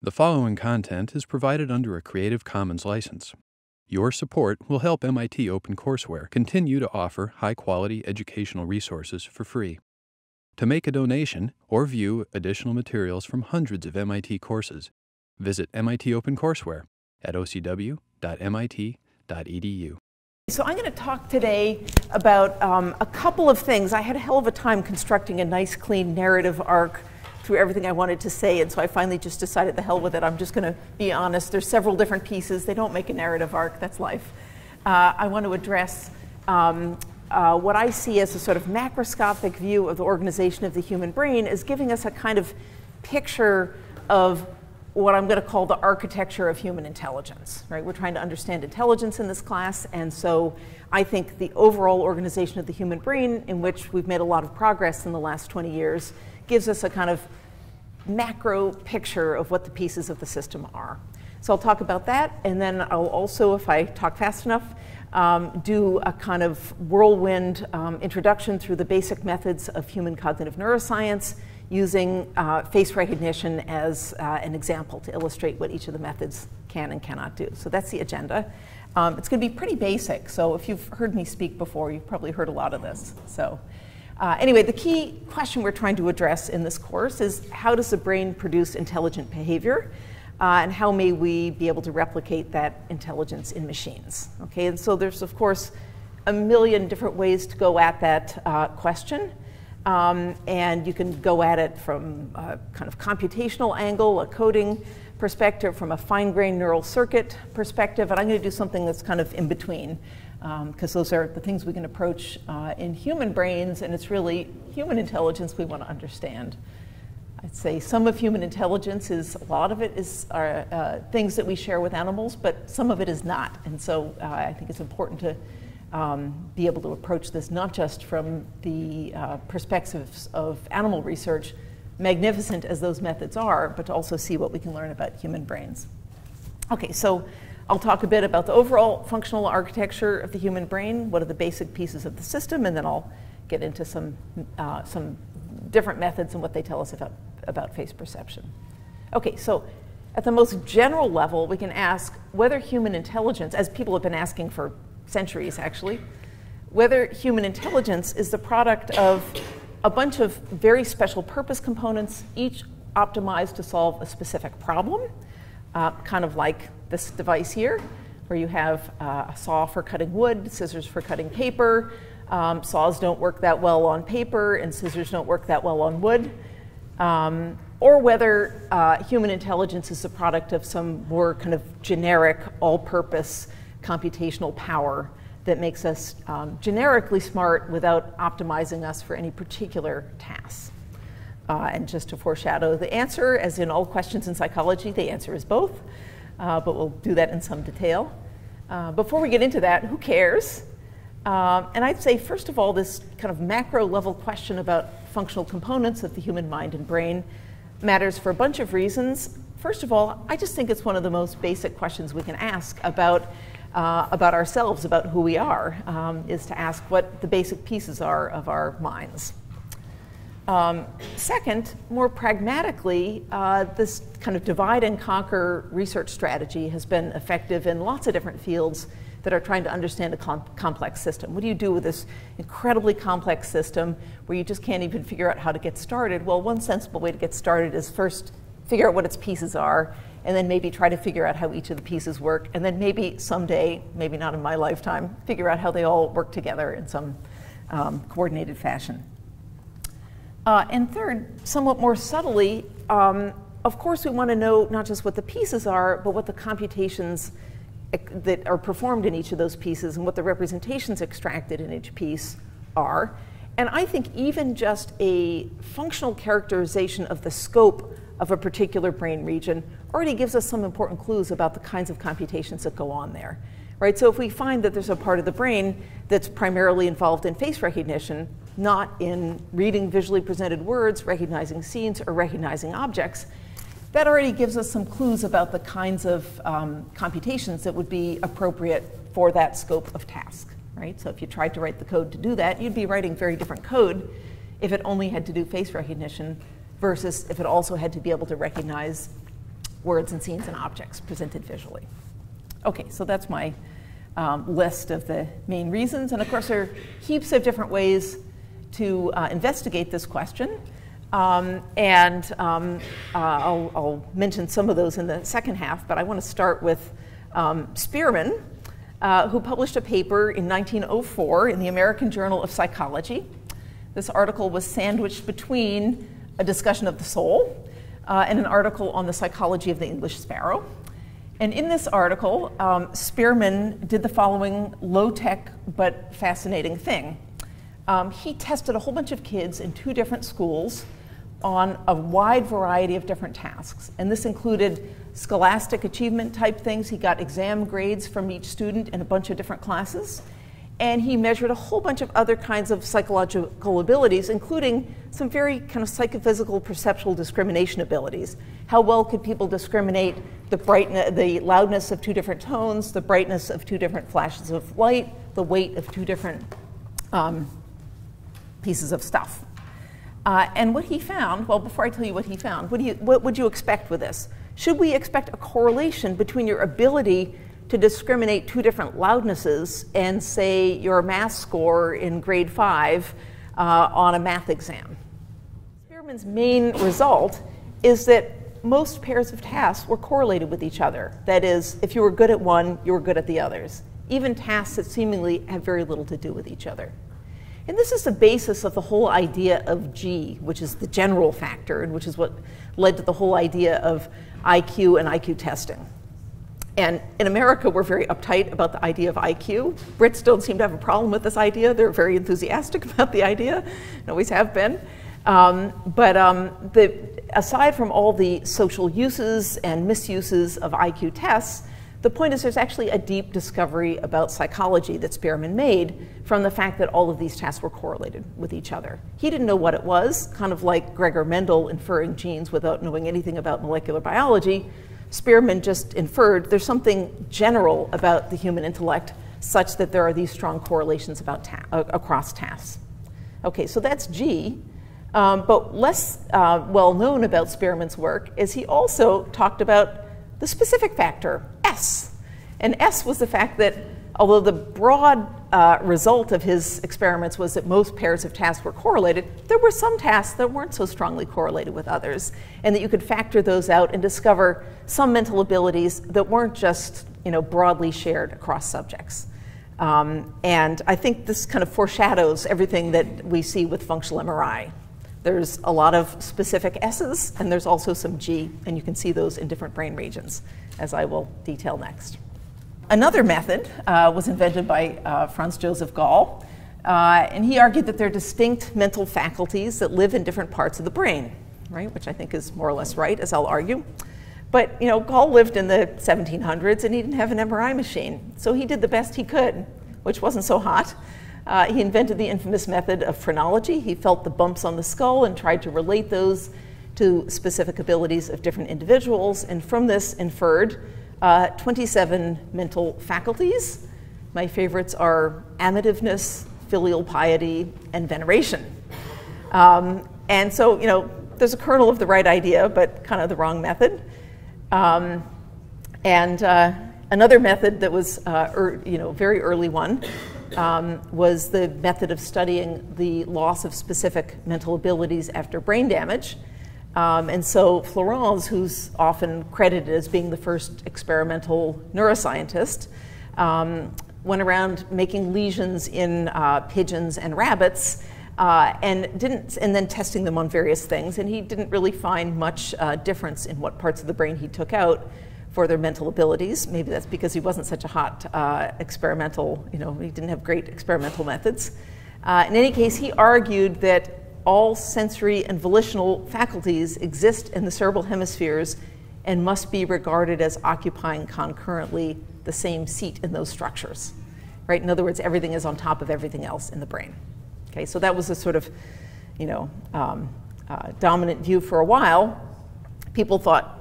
The following content is provided under a Creative Commons license. Your support will help MIT OpenCourseWare continue to offer high-quality educational resources for free. To make a donation or view additional materials from hundreds of MIT courses, visit MIT OpenCourseWare at ocw.mit.edu. So I'm going to talk today about a couple of things. I had a hell of a time constructing a nice, clean narrative arc through everything I wanted to say, and so I finally just decided the hell with it. I'm just going to be honest. There's several different pieces. They don't make a narrative arc. That's life. I want to address what I see as a sort of macroscopic view of the organization of the human brain as giving us a kind of picture of what I'm going to call the architecture of human intelligence, right? We're trying to understand intelligence in this class, and so I think the overall organization of the human brain, in which we've made a lot of progress in the last 20 years, gives us a kind of macro picture of what the pieces of the system are. So I'll talk about that, and then I'll also, if I talk fast enough, do a kind of whirlwind introduction through the basic methods of human cognitive neuroscience, using face recognition as an example to illustrate what each of the methods can and cannot do. So that's the agenda. It's going to be pretty basic, so if you've heard me speak before, you've probably heard a lot of this. So. Anyway, the key question we're trying to address in this course is how does the brain produce intelligent behavior, and how may we be able to replicate that intelligence in machines? Okay, and so there's, of course, a million different ways to go at that question, and you can go at it from a kind of computational angle, a coding perspective, from a fine-grained neural circuit perspective, and I'm going to do something that's kind of in between, because those are the things we can approach in human brains, and it's really human intelligence we want to understand. I'd say some of human intelligence is, a lot of it is things that we share with animals, but some of it is not. And so I think it's important to be able to approach this not just from the perspectives of animal research, magnificent as those methods are, but to also see what we can learn about human brains. Okay, so I'll talk a bit about the overall functional architecture of the human brain, what are the basic pieces of the system, and then I'll get into some different methods and what they tell us about face perception. Okay, so at the most general level, we can ask whether human intelligence, as people have been asking for centuries actually, whether human intelligence is the product of a bunch of very special purpose components, each optimized to solve a specific problem, kind of like this device here, where you have a saw for cutting wood, scissors for cutting paper. Saws don't work that well on paper, and scissors don't work that well on wood. Or whether human intelligence is the product of some more kind of generic, all-purpose computational power that makes us generically smart without optimizing us for any particular task. And just to foreshadow the answer, as in all questions in psychology, the answer is both. But we'll do that in some detail. Before we get into that, who cares? And I'd say, first of all, this kind of macro level question about functional components of the human mind and brain matters for a bunch of reasons. First of all, I just think it's one of the most basic questions we can ask about ourselves, about who we are, is to ask what the basic pieces are of our minds. Second, more pragmatically, this kind of divide and conquer research strategy has been effective in lots of different fields that are trying to understand a complex system. What do you do with this incredibly complex system where you just can't even figure out how to get started? Well, one sensible way to get started is first figure out what its pieces are, and then maybe try to figure out how each of the pieces work, and then maybe someday, maybe not in my lifetime, figure out how they all work together in some coordinated fashion. And third, somewhat more subtly, of course we want to know not just what the pieces are, but what the computations that are performed in each of those pieces and what the representations extracted in each piece are. And I think even just a functional characterization of the scope of a particular brain region already gives us some important clues about the kinds of computations that go on there. Right? So if we find that there's a part of the brain that's primarily involved in face recognition, not in reading visually presented words, recognizing scenes, or recognizing objects, that already gives us some clues about the kinds of computations that would be appropriate for that scope of task, right? So if you tried to write the code to do that, you'd be writing very different code if it only had to do face recognition versus if it also had to be able to recognize words and scenes and objects presented visually. Okay, so that's my list of the main reasons. And of course, there are heaps of different ways to investigate this question. I'll mention some of those in the second half, but I want to start with Spearman, who published a paper in 1904 in the American Journal of Psychology. This article was sandwiched between a discussion of the soul and an article on the psychology of the English sparrow. And in this article, Spearman did the following low-tech but fascinating thing. He tested a whole bunch of kids in two different schools on a wide variety of different tasks. And this included scholastic achievement type things. He got exam grades from each student in a bunch of different classes. And he measured a whole bunch of other kinds of psychological abilities, including some very kind of psychophysical perceptual discrimination abilities. How well could people discriminate the loudness of two different tones, the brightness of two different flashes of light, the weight of two different pieces of stuff? And what he found, well, before I tell you what he found, what would you expect with this? Should we expect a correlation between your ability to discriminate two different loudnesses and, say, your math score in grade 5 on a math exam? Spearman's main result is that most pairs of tasks were correlated with each other. That is, if you were good at one, you were good at the others, even tasks that seemingly have very little to do with each other. And this is the basis of the whole idea of G, which is the general factor, and which is what led to the whole idea of IQ and IQ testing. And in America, we're very uptight about the idea of IQ. Brits don't seem to have a problem with this idea. They're very enthusiastic about the idea, and always have been. Aside from all the social uses and misuses of IQ tests, the point is there's actually a deep discovery about psychology that Spearman made from the fact that all of these tasks were correlated with each other. He didn't know what it was, kind of like Gregor Mendel inferring genes without knowing anything about molecular biology. Spearman just inferred there's something general about the human intellect such that there are these strong correlations about across tasks. Okay, so that's G. But less well known about Spearman's work is he also talked about the specific factor, S. And S was the fact that although the broad result of his experiments was that most pairs of tasks were correlated, there were some tasks that weren't so strongly correlated with others, and that you could factor those out and discover some mental abilities that weren't just, you know, broadly shared across subjects. And I think this kind of foreshadows everything that we see with functional MRI. There's a lot of specific S's, and there's also some G, and you can see those in different brain regions, as I will detail next. Another method was invented by Franz Joseph Gall, and he argued that there are distinct mental faculties that live in different parts of the brain, right? Which I think is more or less right, as I'll argue. But, you know, Gall lived in the 1700s, and he didn't have an MRI machine, so he did the best he could, which wasn't so hot. He invented the infamous method of phrenology. He felt the bumps on the skull and tried to relate those to specific abilities of different individuals, and from this inferred 27 mental faculties. My favorites are amativeness, filial piety, and veneration. And so, you know, there's a kernel of the right idea, but kind of the wrong method. Another method that was, very early one was the method of studying the loss of specific mental abilities after brain damage. And so Flourens, who's often credited as being the first experimental neuroscientist, went around making lesions in pigeons and rabbits, and then testing them on various things. And he didn't really find much difference in what parts of the brain he took out for their mental abilities. Maybe that's because he wasn't such a hot experimental, you know, he didn't have great experimental methods. In any case, he argued that all sensory and volitional faculties exist in the cerebral hemispheres and must be regarded as occupying concurrently the same seat in those structures, right? In other words, everything is on top of everything else in the brain. Okay, so that was a sort of, you know, dominant view for a while. People thought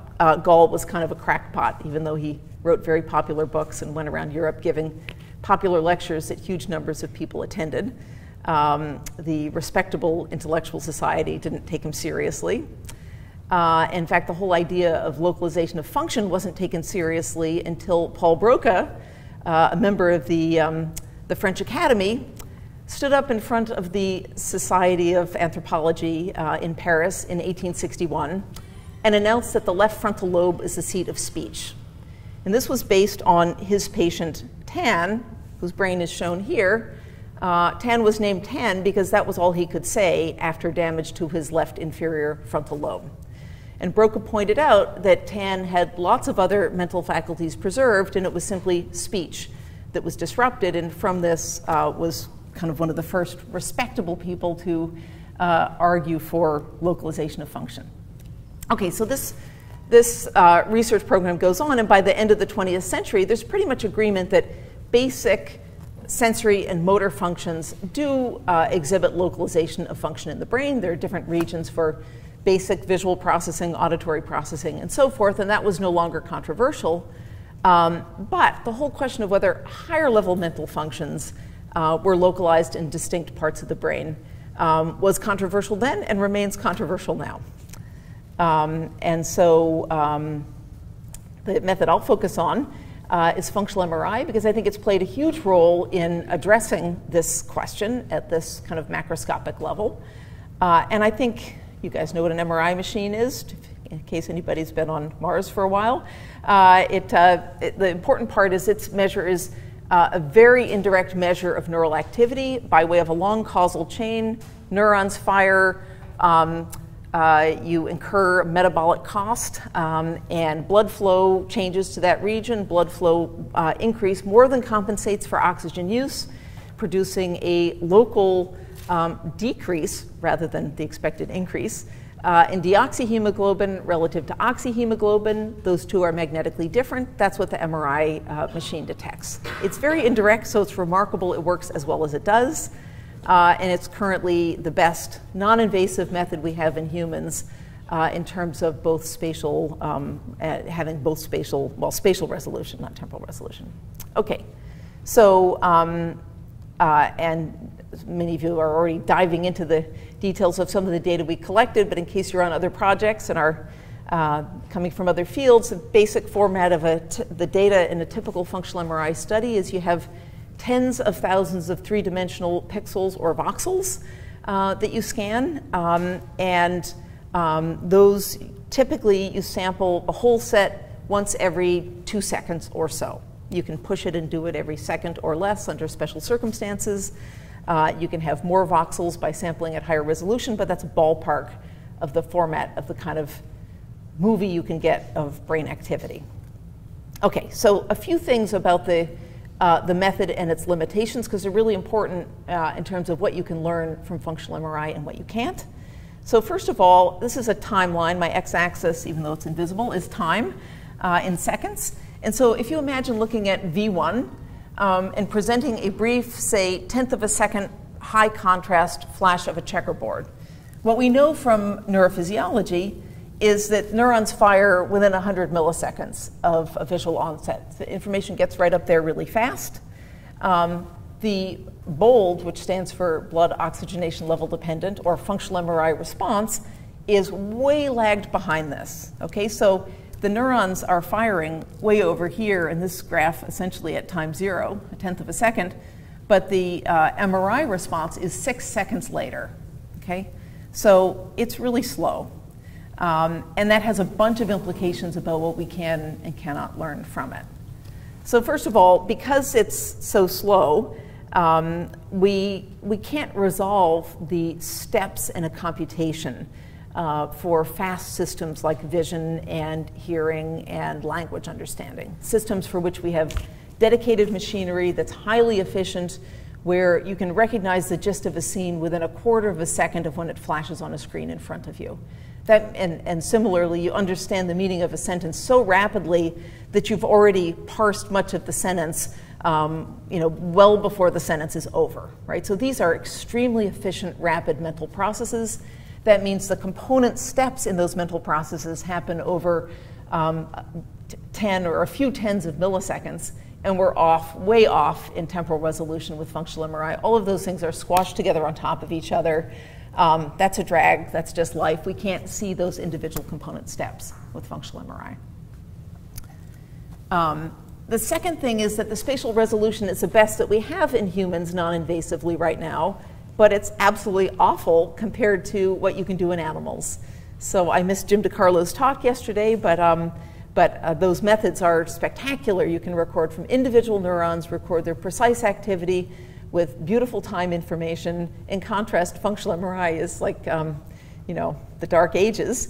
Gall was kind of a crackpot, even though he wrote very popular books and went around Europe giving popular lectures that huge numbers of people attended. The respectable intellectual society didn't take him seriously. In fact, the whole idea of localization of function wasn't taken seriously until Paul Broca, a member of the French Academy, stood up in front of the Society of Anthropology in Paris in 1861 and announced that the left frontal lobe is the seat of speech. And this was based on his patient Tan, whose brain is shown here. Tan was named Tan because that was all he could say after damage to his left inferior frontal lobe. And Broca pointed out that Tan had lots of other mental faculties preserved, and it was simply speech that was disrupted. And from this was kind of one of the first respectable people to argue for localization of function. Okay, so this research program goes on, and by the end of the 20th century, there's pretty much agreement that basic sensory and motor functions do exhibit localization of function in the brain. There are different regions for basic visual processing, auditory processing, and so forth, and that was no longer controversial. But the whole question of whether higher level mental functions were localized in distinct parts of the brain was controversial then and remains controversial now. The method I'll focus on is functional MRI, because I think it's played a huge role in addressing this question at this kind of macroscopic level. And I think you guys know what an MRI machine is, in case anybody's been on Mars for a while. The important part is its measure is a very indirect measure of neural activity by way of a long causal chain. Neurons fire, you incur metabolic cost, and blood flow changes to that region. Blood flow increase more than compensates for oxygen use, producing a local decrease rather than the expected increase in deoxyhemoglobin relative to oxyhemoglobin. Those two are magnetically different. That's what the MRI machine detects. It's very indirect, so it's remarkable it works as well as it does. And it's currently the best non-invasive method we have in humans in terms of both spatial, having both spatial, well, spatial resolution, not temporal resolution. Okay, so, and many of you are already diving into the details of some of the data we collected, but in case you're on other projects and are coming from other fields, the basic format of the data in a typical functional MRI study is you have tens of thousands of three-dimensional pixels or voxels that you scan. Those typically you sample a whole set once every 2 seconds or so. You can push it and do it every second or less under special circumstances. You can have more voxels by sampling at higher resolution, but that's a ballpark of the format of the kind of movie you can get of brain activity. Okay, so a few things about the method and its limitations, because they're really important in terms of what you can learn from functional MRI and what you can't. So first of all, this is a timeline. My x-axis, even though it's invisible, is time in seconds. And so if you imagine looking at V1 and presenting a brief, say, 1/10 of a second high contrast flash of a checkerboard, what we know from neurophysiology is that neurons fire within 100 milliseconds of a visual onset. The information gets right up there really fast. The BOLD, which stands for blood oxygenation level dependent, or functional MRI response, is way lagged behind this. Okay, so the neurons are firing way over here in this graph, essentially at time zero, 1/10 of a second, but the MRI response is 6 seconds later. Okay, so it's really slow. And that has a bunch of implications about what we can and cannot learn from it. So first of all, because it's so slow, we can't resolve the steps in a computation for fast systems like vision and hearing and language understanding, systems for which we have dedicated machinery that's highly efficient, where you can recognize the gist of a scene within 1/4 of a second of when it flashes on a screen in front of you. And similarly, you understand the meaning of a sentence so rapidly that you've already parsed much of the sentence well before the sentence is over, right? So these are extremely efficient, rapid mental processes. That means the component steps in those mental processes happen over 10 or a few tens of milliseconds, and we're off, way off in temporal resolution with functional MRI. All of those things are squashed together on top of each other. That's a drag. That's just life. We can't see those individual component steps with functional MRI. The second thing is that the spatial resolution is the best that we have in humans non-invasively right now, but it's absolutely awful compared to what you can do in animals. So I missed Jim DeCarlo's talk yesterday, but those methods are spectacular. You can record from individual neurons, record their precise activity with beautiful time information. In contrast, functional MRI is like, you know, the dark ages.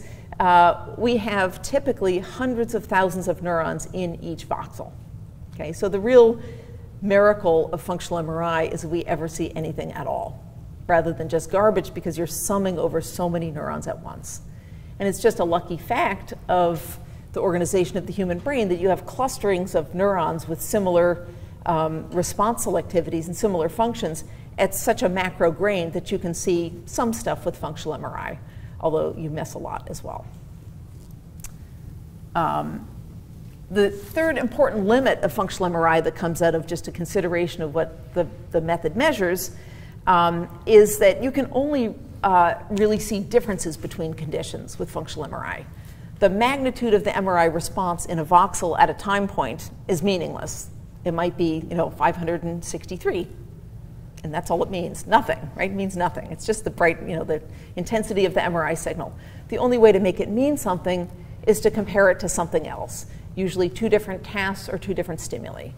We have typically hundreds of thousands of neurons in each voxel. Okay, so the real miracle of functional MRI is if we ever see anything at all, rather than just garbage, because you're summing over so many neurons at once. And it's just a lucky fact of the organization of the human brain that you have clusterings of neurons with similar response selectivities and similar functions at such a macro grain that you can see some stuff with functional MRI, although you miss a lot as well. The third important limit of functional MRI that comes out of just a consideration of what the method measures is that you can only really see differences between conditions with functional MRI. The magnitude of the MRI response in a voxel at a time point is meaningless. It might be, you know, 563, and that's all it means. Nothing, right? It means nothing. It's just the bright, you know, the intensity of the MRI signal. The only way to make it mean something is to compare it to something else, usually two different tasks or two different stimuli.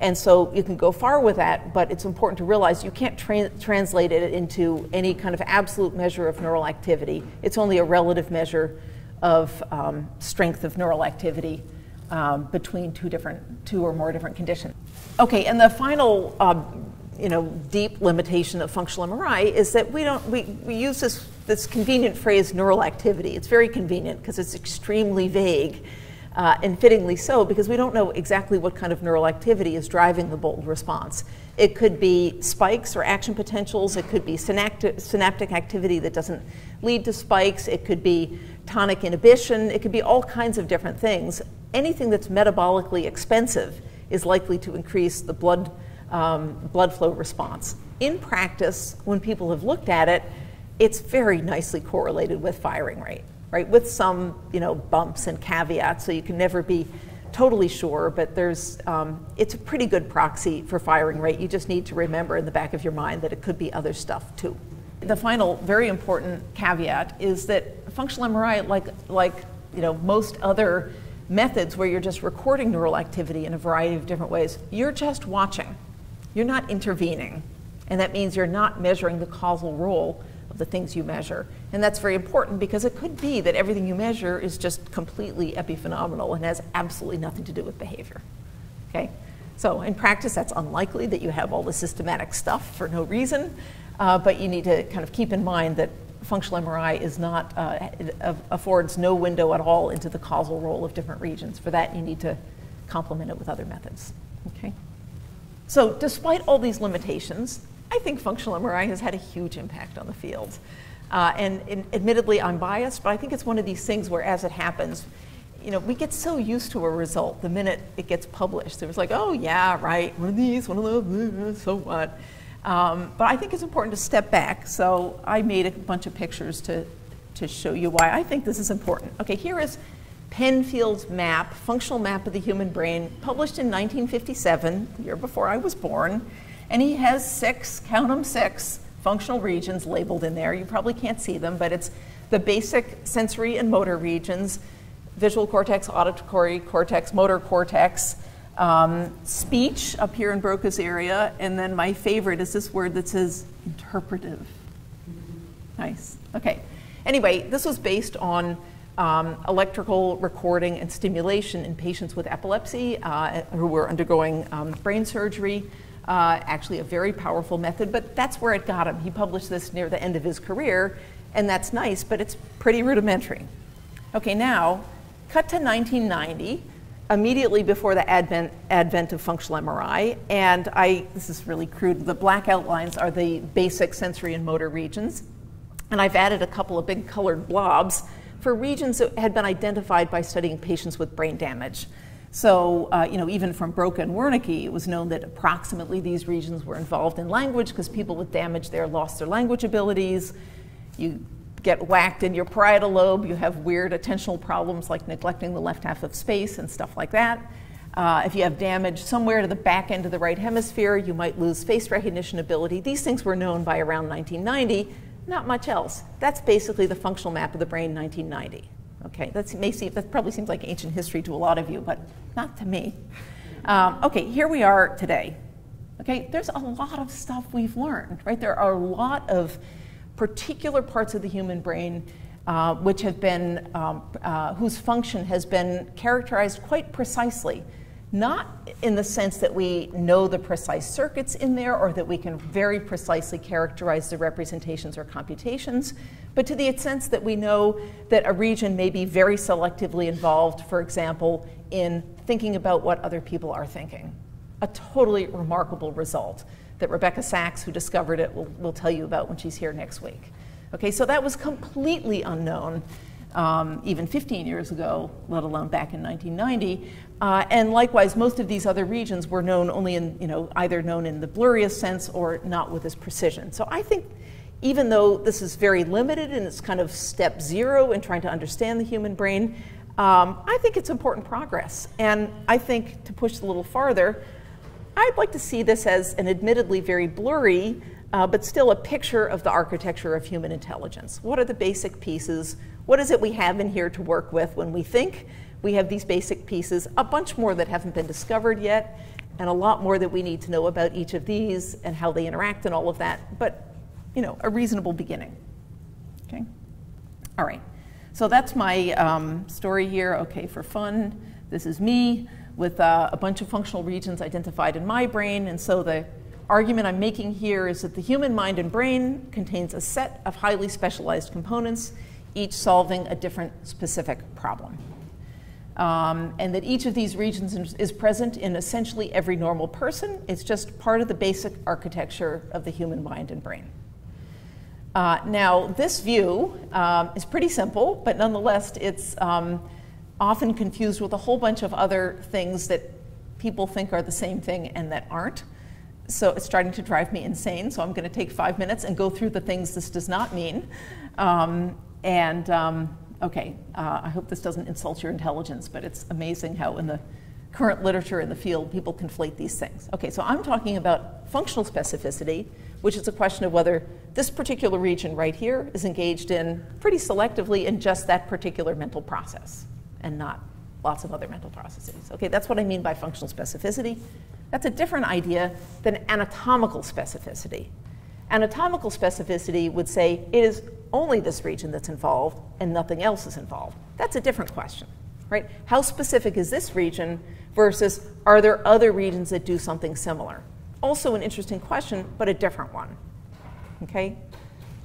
And so you can go far with that, but it's important to realize you can't translate it into any kind of absolute measure of neural activity. It's only a relative measure of strength of neural activity between two or more different conditions. Okay, and the final you know, deep limitation of functional MRI is that we use this convenient phrase neural activity. It's very convenient because it's extremely vague. And fittingly so, because we don't know exactly what kind of neural activity is driving the BOLD response. It could be spikes or action potentials. It could be synaptic activity that doesn't lead to spikes. It could be tonic inhibition. It could be all kinds of different things. Anything that's metabolically expensive is likely to increase the blood flow response. In practice, when people have looked at it, it's very nicely correlated with firing rate. Right, with some, you know, bumps and caveats, so you can never be totally sure, but there's, it's a pretty good proxy for firing rate. You just need to remember in the back of your mind that it could be other stuff too. The final very important caveat is that functional MRI, like you know, most other methods where you're just recording neural activity in a variety of different ways, you're just watching. You're not intervening, and that means you're not measuring the causal role of the things you measure. And that's very important because it could be that everything you measure is just completely epiphenomenal and has absolutely nothing to do with behavior. Okay? So in practice, that's unlikely that you have all the systematic stuff for no reason, but you need to kind of keep in mind that functional MRI is not, it affords no window at all into the causal role of different regions. For that, you need to complement it with other methods. Okay? So despite all these limitations, I think functional MRI has had a huge impact on the field. And admittedly, I'm biased, but I think it's one of these things where as it happens, you know, we get so used to a result the minute it gets published. It was like, oh yeah, right, one of these, one of those, so what? But I think it's important to step back. So I made a bunch of pictures to show you why I think this is important. Okay, here is Penfield's map, functional map of the human brain, published in 1957, the year before I was born. And he has six, count them, six functional regions labeled in there. You probably can't see them, but it's the basic sensory and motor regions, visual cortex, auditory cortex, motor cortex, speech up here in Broca's area, and then my favorite is this word that says interpretive. Nice, okay. Anyway, this was based on electrical recording and stimulation in patients with epilepsy who were undergoing brain surgery. Actually a very powerful method, but that's where it got him. He published this near the end of his career, and that's nice, but it's pretty rudimentary. Okay, now, cut to 1990, immediately before the advent of functional MRI, and this is really crude, the black outlines are the basic sensory and motor regions, and I've added a couple of big colored blobs for regions that had been identified by studying patients with brain damage. So, you know, even from Broca and Wernicke, it was known that approximately these regions were involved in language because people with damage there lost their language abilities. you get whacked in your parietal lobe, you have weird attentional problems like neglecting the left half of space and stuff like that. If you have damage somewhere to the back end of the right hemisphere, you might lose face recognition ability. These things were known by around 1990, not much else. That's basically the functional map of the brain 1990. Okay, that probably seems like ancient history to a lot of you, but not to me. Okay, here we are today. Okay, there's a lot of stuff we've learned, right? There are a lot of particular parts of the human brain which have been, whose function has been characterized quite precisely. Not in the sense that we know the precise circuits in there or that we can very precisely characterize the representations or computations, but to the sense that we know that a region may be very selectively involved, for example, in thinking about what other people are thinking. A totally remarkable result that Rebecca Sachs, who discovered it, will tell you about when she's here next week. Okay, so that was completely unknown even 15 years ago, let alone back in 1990. And likewise, most of these other regions were known only in, either known in the blurriest sense or not with this precision. So I think even though this is very limited and it's kind of step zero in trying to understand the human brain, I think it's important progress. And I think to push a little farther, I'd like to see this as an admittedly very blurry, but still a picture of the architecture of human intelligence. What are the basic pieces? What is it we have in here to work with when we think? We have these basic pieces, a bunch more that haven't been discovered yet, and a lot more that we need to know about each of these and how they interact and all of that, but a reasonable beginning. Okay. All right. So that's my story here, okay, for fun. This is me with a bunch of functional regions identified in my brain. And so the argument I'm making here is that the human mind and brain contains a set of highly specialized components, each solving a different specific problem. And that each of these regions is present in essentially every normal person. It's just part of the basic architecture of the human mind and brain. Now, this view is pretty simple, but nonetheless, it's often confused with a whole bunch of other things that people think are the same thing and that aren't. So it's starting to drive me insane, so I'm going to take 5 minutes and go through the things this does not mean. I hope this doesn't insult your intelligence, but it's amazing how in the current literature in the field, people conflate these things. Okay, so I'm talking about functional specificity, which is a question of whether this particular region right here is engaged in pretty selectively in just that particular mental process and not lots of other mental processes. Okay, that's what I mean by functional specificity. That's a different idea than anatomical specificity. Anatomical specificity would say it is only this region that's involved and nothing else is involved. That's a different question, right? How specific is this region versus are there other regions that do something similar? Also an interesting question, but a different one, okay?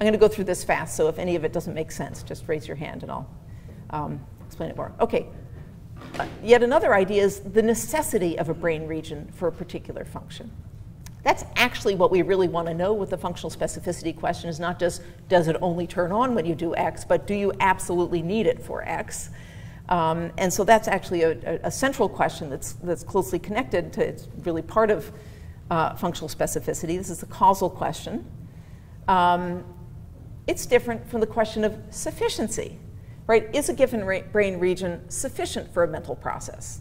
I'm going to go through this fast, so if any of it doesn't make sense, just raise your hand and I'll explain it more. Okay, yet another idea is the necessity of a brain region for a particular function. That's actually what we really want to know with the functional specificity question is not just does it only turn on when you do X, but do you absolutely need it for X? And so that's actually a central question that's closely connected to, it's really part of functional specificity. This is the causal question. It's different from the question of sufficiency, right? Is a given brain region sufficient for a mental process?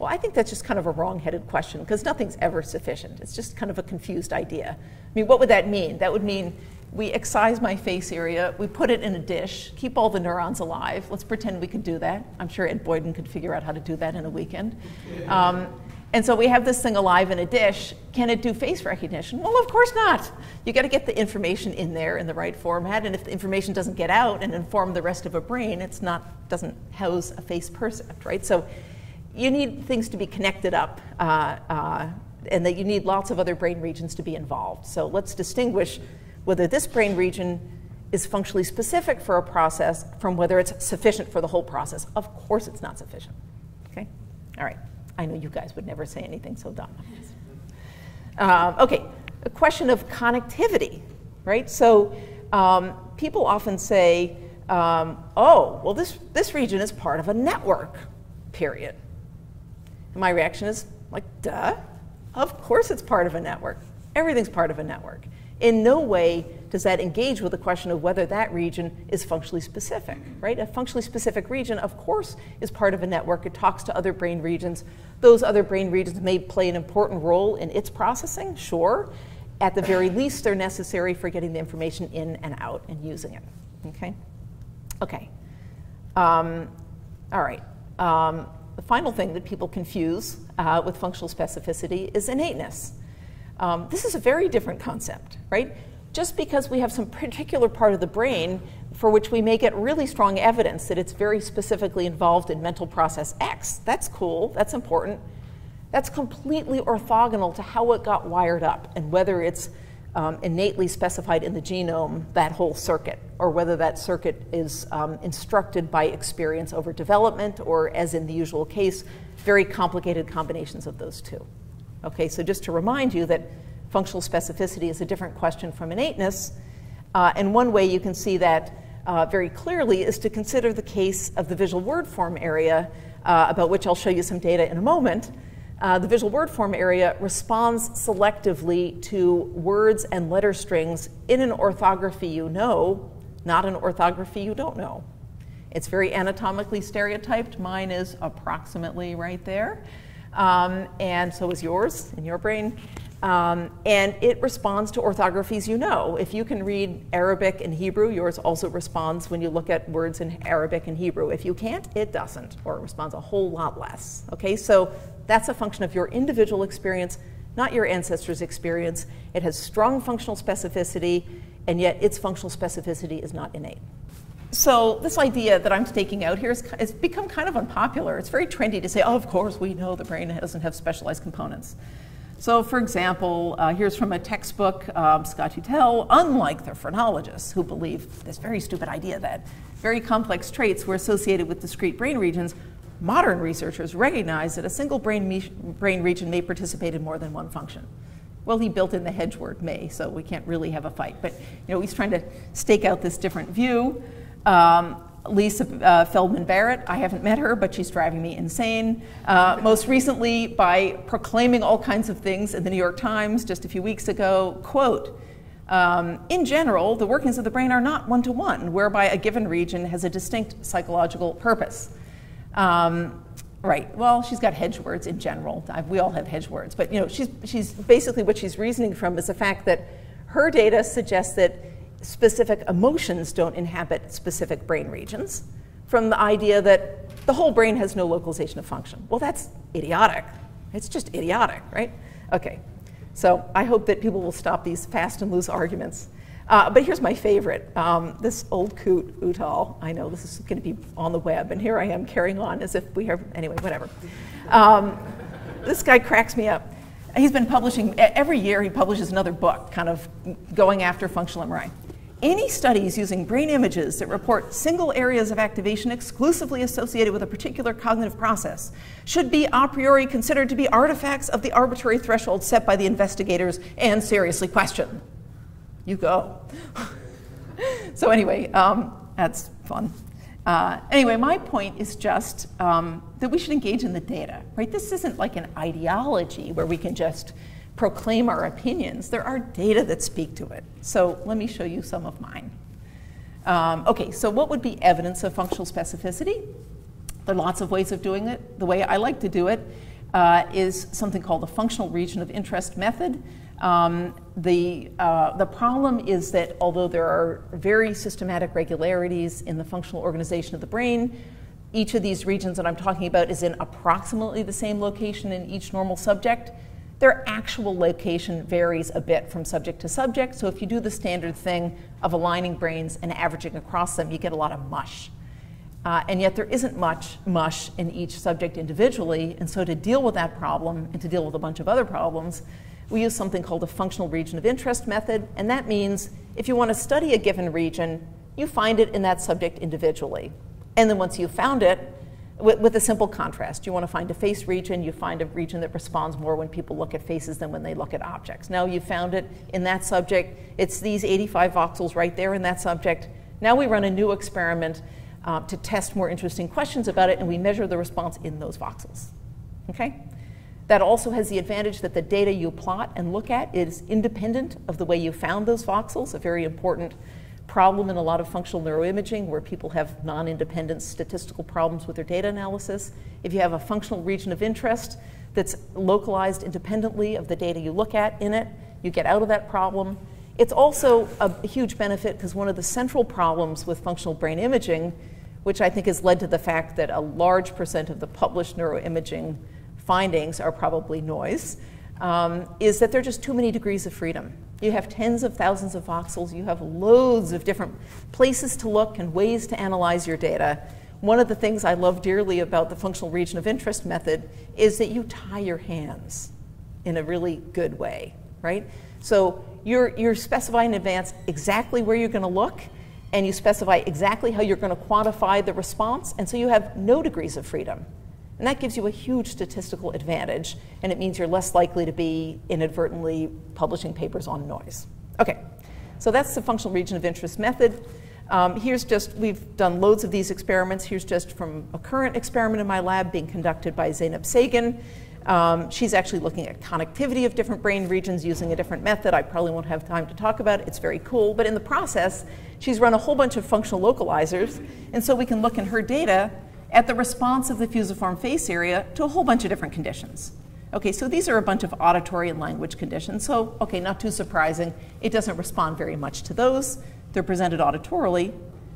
Well, I think that's just kind of a wrong-headed question because nothing's ever sufficient. It's just kind of a confused idea. I mean, what would that mean? That would mean we excise my face area, we put it in a dish, keep all the neurons alive. Let's pretend we could do that. I'm sure Ed Boyden could figure out how to do that in a weekend. And so we have this thing alive in a dish. Can it do face recognition? Well, of course not. You got to get the information in there in the right format, and if the information doesn't get out and inform the rest of a brain, it's not, doesn't house a face percept, right? So you need things to be connected up, and that you need lots of other brain regions to be involved. So let's distinguish whether this brain region is functionally specific for a process from whether it's sufficient for the whole process. Of course it's not sufficient, okay? All right. I know you guys would never say anything so dumb. Okay, a question of connectivity, right? So people often say, oh, well, this region is part of a network, period. And my reaction is like, duh, of course it's part of a network. Everything's part of a network. in no way does that engage with the question of whether that region is functionally specific, right? A functionally specific region, of course, is part of a network. It talks to other brain regions. Those other brain regions may play an important role in its processing, sure. At the very least, they're necessary for getting the information in and out and using it, okay? Okay, all right. The final thing that people confuse with functional specificity is innateness. This is a very different concept, right? Just because we have some particular part of the brain for which we may get really strong evidence that it's very specifically involved in mental process X, that's cool, that's important. That's completely orthogonal to how it got wired up and whether it's innately specified in the genome, that whole circuit, or whether that circuit is instructed by experience over development, or as in the usual case, very complicated combinations of those two. Okay, so just to remind you that functional specificity is a different question from innateness. And one way you can see that very clearly is to consider the case of the visual word form area, about which I'll show you some data in a moment. The visual word form area responds selectively to words and letter strings in an orthography you know, not an orthography you don't know. It's very anatomically stereotyped. Mine is approximately right there. And so is yours in your brain. And it responds to orthographies you know. If you can read Arabic and Hebrew, yours also responds when you look at words in Arabic and Hebrew. If you can't, it doesn't, or it responds a whole lot less. Okay, so that's a function of your individual experience, not your ancestors' experience. It has strong functional specificity, and yet its functional specificity is not innate. So this idea that I'm staking out here has become kind of unpopular. It's very trendy to say, oh, of course, we know the brain doesn't have specialized components. So for example, here's from a textbook, Scott Hutel, unlike the phrenologists who believe this very stupid idea that very complex traits were associated with discrete brain regions, modern researchers recognize that a single brain region may participate in more than one function. Well, he built in the hedge word may, so we can't really have a fight. But you know, he's trying to stake out this different view. Lisa Feldman Barrett, I haven't met her, but she's driving me insane. Most recently by proclaiming all kinds of things in the New York Times just a few weeks ago, quote, in general, the workings of the brain are not one-to-one, whereby a given region has a distinct psychological purpose. Right, well, she's got hedge words in general. We all have hedge words, but you know, she's basically what she's reasoning from is the fact that her data suggests that specific emotions don't inhabit specific brain regions, from the idea that the whole brain has no localization of function. Well, that's idiotic. It's just idiotic, right? Okay, so I hope that people will stop these fast and loose arguments. But here's my favorite, this old coot, Utal. I know this is gonna be on the web, and here I am carrying on as if we have, anyway, whatever. This guy cracks me up. He's been publishing, every year he publishes another book, kind of going after functional MRI. Any studies using brain images that report single areas of activation exclusively associated with a particular cognitive process should be a priori considered to be artifacts of the arbitrary threshold set by the investigators and seriously questioned. You go. So anyway, that's fun. Anyway, my point is just that we should engage in the data, right? This isn't like an ideology where we can just proclaim our opinions. There are data that speak to it. So let me show you some of mine. Okay, so what would be evidence of functional specificity? There are lots of ways of doing it. The way I like to do it is something called the functional region of interest method. The problem is that although there are very systematic regularities in the functional organization of the brain, each of these regions that I'm talking about is in approximately the same location in each normal subject. Their actual location varies a bit from subject to subject, so if you do the standard thing of aligning brains and averaging across them, you get a lot of mush. And yet there isn't much mush in each subject individually, and so to deal with that problem and to deal with a bunch of other problems, we use something called the functional region of interest method, and that means if you want to study a given region, you find it in that subject individually. And then once you've found it, with a simple contrast, you want to find a face region, you find a region that responds more when people look at faces than when they look at objects. Now you found it in that subject, it's these 85 voxels right there in that subject. Now we run a new experiment to test more interesting questions about it, and we measure the response in those voxels, okay? That also has the advantage that the data you plot and look at is independent of the way you found those voxels, a very important problem in a lot of functional neuroimaging where people have non-independent statistical problems with their data analysis. If you have a functional region of interest that's localized independently of the data you look at in it, you get out of that problem. It's also a huge benefit because one of the central problems with functional brain imaging, which I think has led to the fact that a large percent of the published neuroimaging findings are probably noise, is that there are just too many degrees of freedom. You have tens of thousands of voxels. You have loads of different places to look and ways to analyze your data. One of the things I love dearly about the functional region of interest method is that you tie your hands in a really good way, right? So you're specifying in advance exactly where you're going to look, and you specify exactly how you're going to quantify the response, and so you have no degrees of freedom. And that gives you a huge statistical advantage, and it means you're less likely to be inadvertently publishing papers on noise. Okay, so that's the functional region of interest method. Here's just, we've done loads of these experiments. Here's just from a current experiment in my lab being conducted by Zeynep Sagan. She's actually looking at connectivity of different brain regions using a different method. I probably won't have time to talk about it. It's very cool. But in the process, she's run a whole bunch of functional localizers, and so we can look in her data at the response of the fusiform face area to a whole bunch of different conditions. Okay, so these are a bunch of auditory and language conditions. So, okay, not too surprising. It doesn't respond very much to those. They're presented auditorily.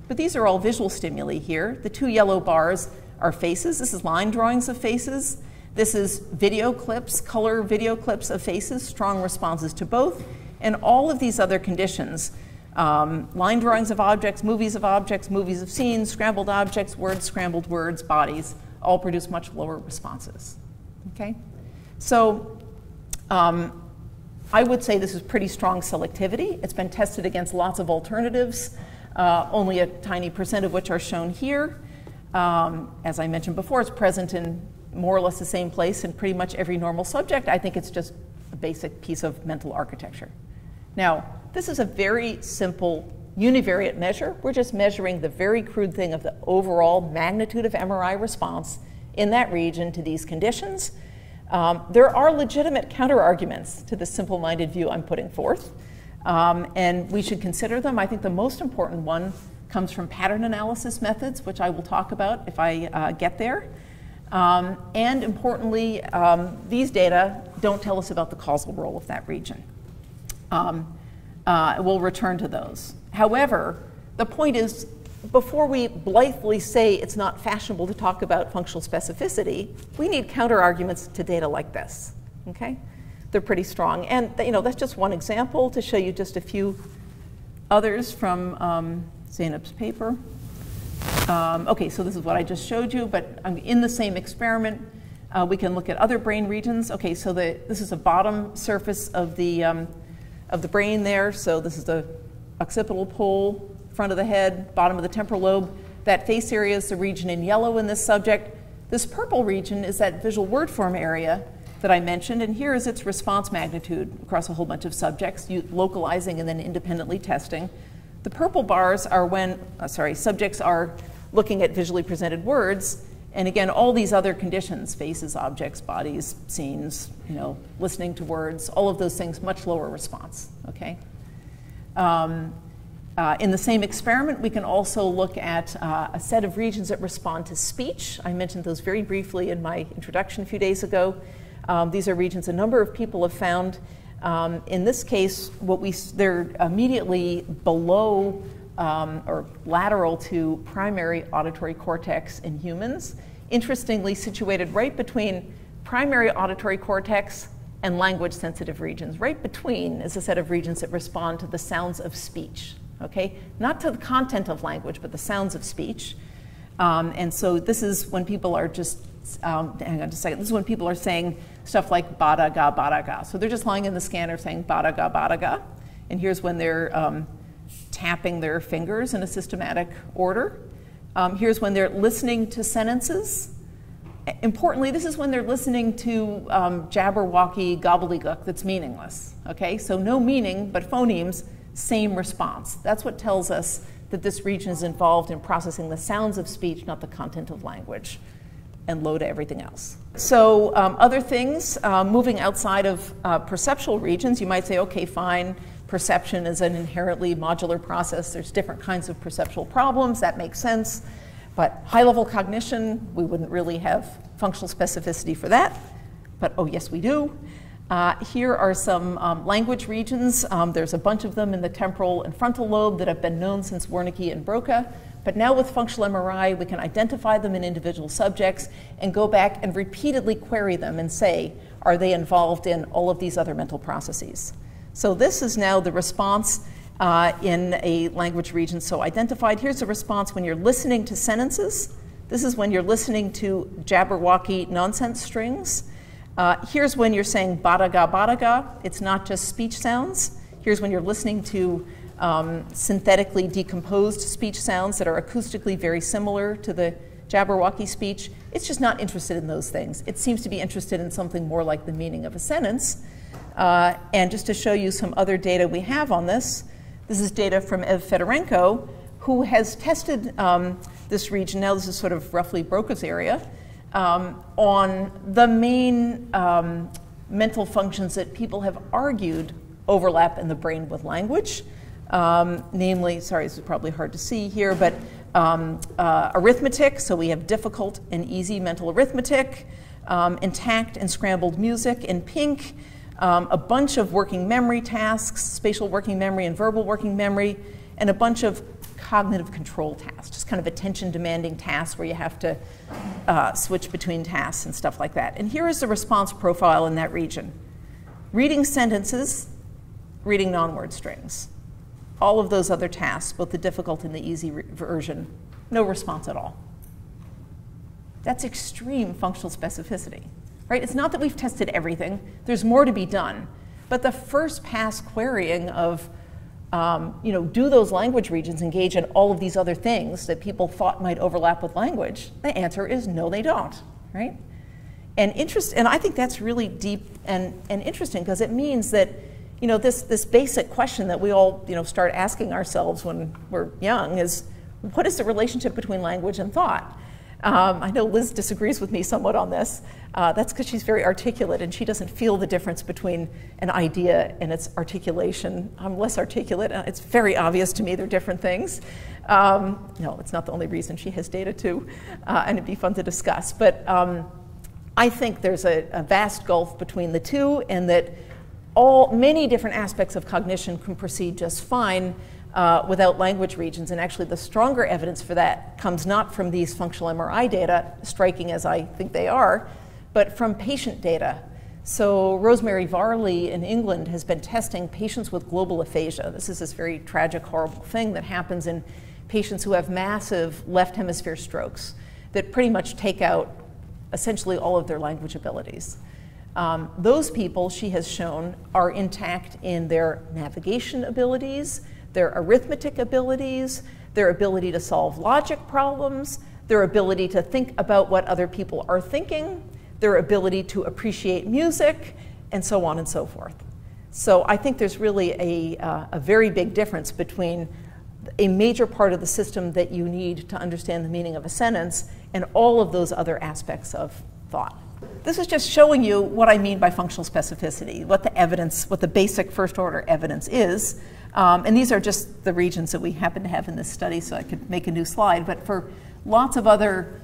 But these are all visual stimuli here. The two yellow bars are faces. This is line drawings of faces. This is video clips, color video clips of faces, strong responses to both. And all of these other conditions, line drawings of objects, movies of scenes, scrambled objects, words, scrambled words, bodies, all produce much lower responses. Okay? So I would say this is pretty strong selectivity. It's been tested against lots of alternatives, only a tiny percent of which are shown here. As I mentioned before, it's present in more or less the same place in pretty much every normal subject. I think it's just a basic piece of mental architecture. Now, this is a very simple univariate measure. We're just measuring the very crude thing of the overall magnitude of MRI response in that region to these conditions. There are legitimate counterarguments to the simple-minded view I'm putting forth, and we should consider them. I think the most important one comes from pattern analysis methods, which I will talk about if I get there. And importantly, these data don't tell us about the causal role of that region. We'll return to those. However, the point is, before we blithely say it's not fashionable to talk about functional specificity, we need counterarguments to data like this. Okay, they're pretty strong, and you know that's just one example. To show you just a few others from Zeynep's paper. Okay, so this is what I just showed you, but in the same experiment, we can look at other brain regions. Okay, so this is the bottom surface of the brain there. So this is the occipital pole, front of the head, bottom of the temporal lobe. That face area is the region in yellow in this subject. This purple region is that visual word form area that I mentioned, and here is its response magnitude across a whole bunch of subjects, localizing and then independently testing. The purple bars are when, subjects are looking at visually presented words, and again, all these other conditions, faces, objects, bodies, scenes, you know, listening to words, all of those things, much lower response, okay? In the same experiment, we can also look at a set of regions that respond to speech. I mentioned those very briefly in my introduction a few days ago. These are regions a number of people have found. In this case, they're immediately below or lateral to primary auditory cortex in humans. Interestingly, situated right between primary auditory cortex and language-sensitive regions. Right between is a set of regions that respond to the sounds of speech. Okay? Not to the content of language, but the sounds of speech. And so this is when people are just, hang on just a second, this is when people are saying stuff like ba-da-ga, ba-da-ga. So they're just lying in the scanner saying ba-da-ga, ba-da-ga. And here's when they're tapping their fingers in a systematic order. Here's when they're listening to sentences. Importantly, this is when they're listening to jabberwocky gobbledygook that's meaningless. Okay, so no meaning, but phonemes, same response. That's what tells us that this region is involved in processing the sounds of speech, not the content of language. and low to everything else. So other things, moving outside of perceptual regions, you might say, okay, fine, perception is an inherently modular process. There's different kinds of perceptual problems. That makes sense. But high-level cognition, we wouldn't really have functional specificity for that. But oh, yes, we do. Here are some language regions. There's a bunch of them in the temporal and frontal lobe that have been known since Wernicke and Broca. But now with functional MRI, we can identify them in individual subjects and go back and repeatedly query them and say, are they involved in all of these other mental processes? So this is now the response in a language region so identified. Here's the response when you're listening to sentences. This is when you're listening to Jabberwocky nonsense strings. Here's when you're saying badaga, badaga. It's not just speech sounds. Here's when you're listening to synthetically decomposed speech sounds that are acoustically very similar to the Jabberwocky speech. It's just not interested in those things. It seems to be interested in something more like the meaning of a sentence. And just to show you some other data we have on this, this is data from Ev Fedorenko, who has tested this region. Now this is sort of roughly Broca's area, on the main mental functions that people have argued overlap in the brain with language. Namely, sorry, this is probably hard to see here, but arithmetic, so we have difficult and easy mental arithmetic, intact and scrambled music in pink, a bunch of working memory tasks, spatial working memory and verbal working memory, and a bunch of cognitive control tasks, just kind of attention-demanding tasks where you have to switch between tasks and stuff like that. And here is the response profile in that region. Reading sentences, reading non-word strings. All of those other tasks, both the difficult and the easy version, no response at all. That's extreme functional specificity, right? It's not that we've tested everything. There's more to be done. But the first pass querying of, do those language regions engage in all of these other things that people thought might overlap with language? The answer is no, they don't, right? And I think that's really deep and interesting because it means that this basic question that we all start asking ourselves when we're young is, what is the relationship between language and thought? I know Liz disagrees with me somewhat on this. That's because she's very articulate and she doesn't feel the difference between an idea and its articulation. I'm less articulate. It's very obvious to me they're different things. No, it's not the only reason. She has data too, and it'd be fun to discuss. But I think there's a vast gulf between the two, and that many different aspects of cognition can proceed just fine without language regions. And actually, the stronger evidence for that comes not from these functional MRI data, striking as I think they are, but from patient data. So Rosemary Varley in England has been testing patients with global aphasia. This is this very tragic, horrible thing that happens in patients who have massive left hemisphere strokes that pretty much take out essentially all of their language abilities. Those people, she has shown, are intact in their navigation abilities, their arithmetic abilities, their ability to solve logic problems, their ability to think about what other people are thinking, their ability to appreciate music, and so on and so forth. So I think there's really a very big difference between a major part of the system that you need to understand the meaning of a sentence and all of those other aspects of thought. This is just showing you what I mean by functional specificity, what the evidence, what the basic first order evidence is. And these are just the regions that we happen to have in this study, so I could make a new slide. But for lots of other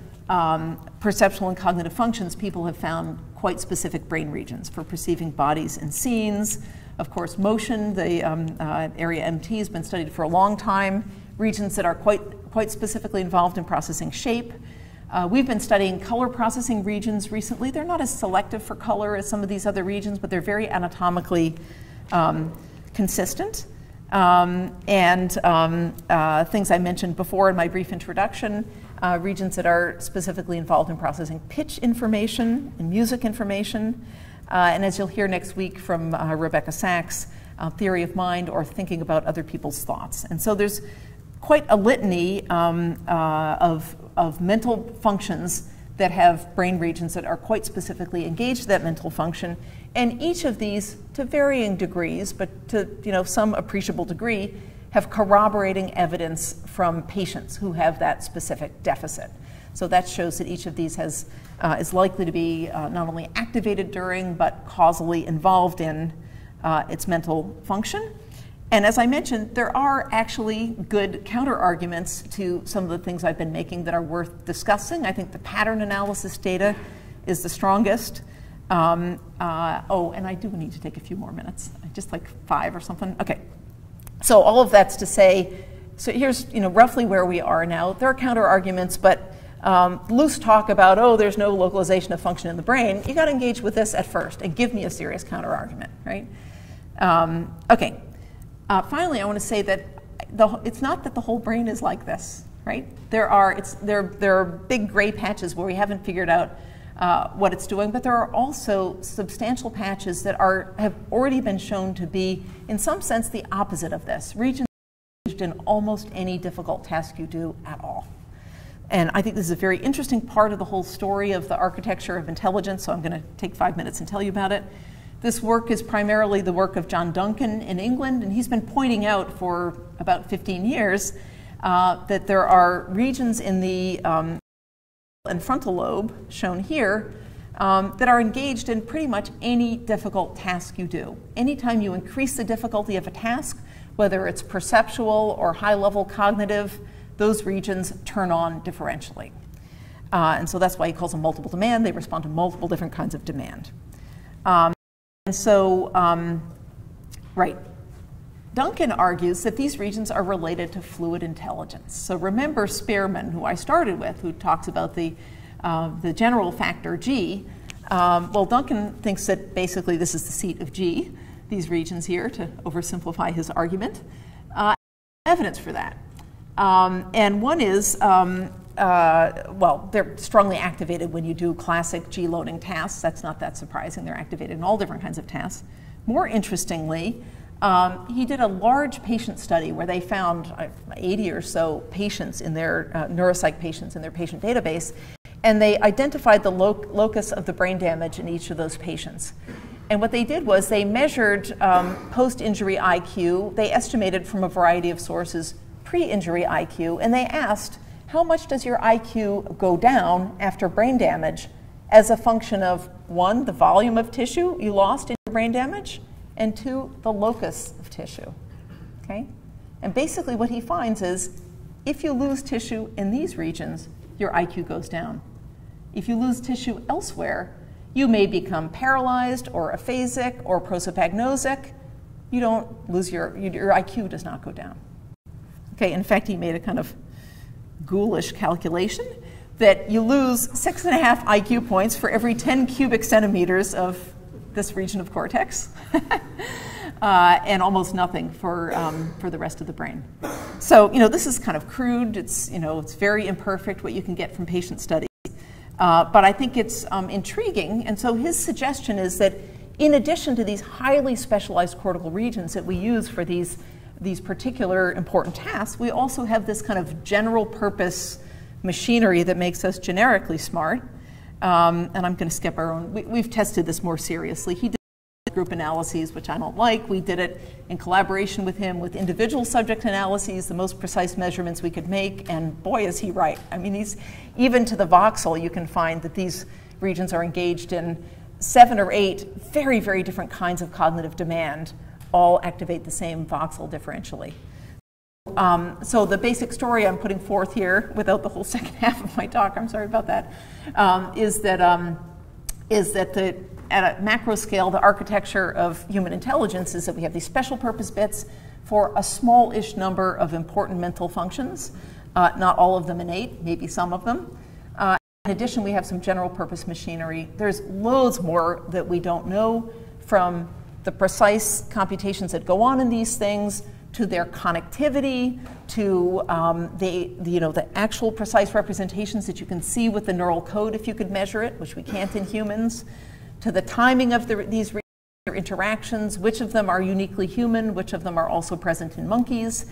perceptual and cognitive functions, people have found quite specific brain regions for perceiving bodies and scenes. Of course, motion, the area MT has been studied for a long time, regions that are quite specifically involved in processing shape. We've been studying color processing regions recently. They're not as selective for color as some of these other regions, but they're very anatomically consistent. Things I mentioned before in my brief introduction, regions that are specifically involved in processing pitch information and music information. And as you'll hear next week from Rebecca Sachs, theory of mind or thinking about other people's thoughts. And so there's quite a litany of mental functions that have brain regions that are quite specifically engaged to that mental function. And each of these, to varying degrees, but to some appreciable degree, have corroborating evidence from patients who have that specific deficit. So that shows that each of these has, is likely to be not only activated during, but causally involved in its mental function. And as I mentioned, there are actually good counter-arguments to some of the things I've been making that are worth discussing. I think the pattern analysis data is the strongest. Oh, and I do need to take a few more minutes, just like 5 or something. Okay, so all of that's to say, so here's roughly where we are now. There are counter-arguments, but loose talk about, oh, there's no localization of function in the brain, you got to engage with this at first and give me a serious counter-argument, right? Okay. Finally, I want to say that it's not that the whole brain is like this, right? There are big gray patches where we haven't figured out what it's doing, but there are also substantial patches that have already been shown to be, in some sense, the opposite of this. Regions engaged in almost any difficult task you do at all. And I think this is a very interesting part of the whole story of the architecture of intelligence, so I'm going to take 5 minutes and tell you about it. This work is primarily the work of John Duncan in England, and he's been pointing out for about 15 years that there are regions in the and frontal lobe, shown here, that are engaged in pretty much any difficult task you do. Anytime you increase the difficulty of a task, whether it's perceptual or high-level cognitive, those regions turn on differentially. And so that's why he calls them multiple demand. They respond to multiple different kinds of demand. And so, right, Duncan argues that these regions are related to fluid intelligence. So remember Spearman, who I started with, who talks about the general factor G. Well, Duncan thinks that basically this is the seat of G, these regions here, to oversimplify his argument. Evidence for that. And one is, well, they're strongly activated when you do classic G-loading tasks. That's not that surprising. They're activated in all different kinds of tasks. More interestingly, he did a large patient study where they found 80 or so patients in their neuropsych patients in their patient database, and they identified the locus of the brain damage in each of those patients. And what they did was they measured post-injury IQ. They estimated from a variety of sources pre-injury IQ, and they asked, how much does your IQ go down after brain damage as a function of, 1, the volume of tissue you lost in your brain damage, and 2, the locus of tissue, okay? And basically what he finds is, if you lose tissue in these regions, your IQ goes down. If you lose tissue elsewhere, you may become paralyzed or aphasic or prosopagnosic. You don't lose your IQ does not go down. Okay, in fact, he made a kind of ghoulish calculation that you lose 6.5 IQ points for every 10 cubic centimeters of this region of cortex, and almost nothing for the rest of the brain. So this is kind of crude. It's it's very imperfect what you can get from patient studies, but I think it's intriguing. And so his suggestion is that in addition to these highly specialized cortical regions that we use for these particular important tasks, we also have this kind of general purpose machinery that makes us generically smart. And I'm going to skip our own. We've tested this more seriously. He did group analyses, which I don't like. We did it in collaboration with him with individual subject analyses, the most precise measurements we could make. And boy, is he right. I mean, he's, even to the voxel, you can find that these regions are engaged in 7 or 8 very, very different kinds of cognitive demand, all activate the same voxel differentially. So the basic story I'm putting forth here, without the whole second half of my talk, I'm sorry about that, is that at a macro scale, the architecture of human intelligence is that we have these special purpose bits for a small-ish number of important mental functions, not all of them innate, maybe some of them. In addition, we have some general purpose machinery. There's loads more that we don't know, from the precise computations that go on in these things, to their connectivity, to the actual precise representations that you can see with the neural code if you could measure it, which we can't in humans, to the timing of these interactions, which of them are uniquely human, which of them are also present in monkeys.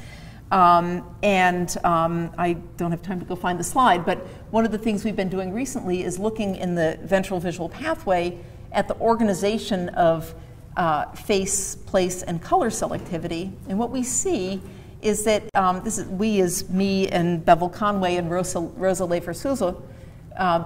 I don't have time to go find the slide, but one of the things we've been doing recently is looking in the ventral visual pathway at the organization of face, place, and color selectivity. And what we see is that this is we is me and Bevel Conway and Rosa Leifer Souza.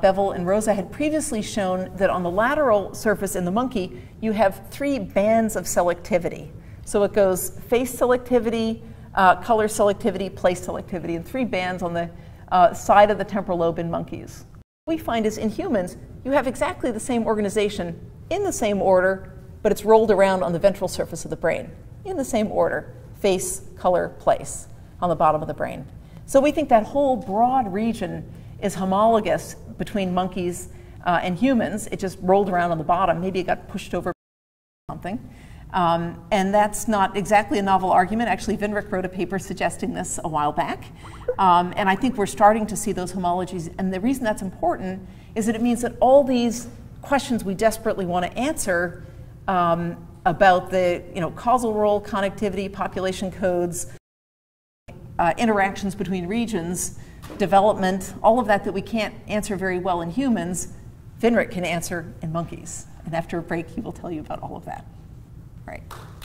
Bevel and Rosa had previously shown that on the lateral surface in the monkey, you have three bands of selectivity. So it goes face selectivity, color selectivity, place selectivity, and three bands on the side of the temporal lobe in monkeys. What we find is in humans, you have exactly the same organization in the same order, but it's rolled around on the ventral surface of the brain in the same order, face, color, place, on the bottom of the brain. So we think that whole broad region is homologous between monkeys and humans. It just rolled around on the bottom. Maybe it got pushed over by something. And that's not exactly a novel argument. Actually, Vinrich wrote a paper suggesting this a while back. And I think we're starting to see those homologies. And the reason that's important is that it means that all these questions we desperately want to answer about the causal role, connectivity, population codes, interactions between regions, development, all of that that we can't answer very well in humans, Vinrich can answer in monkeys. And after a break, he will tell you about all of that. All right.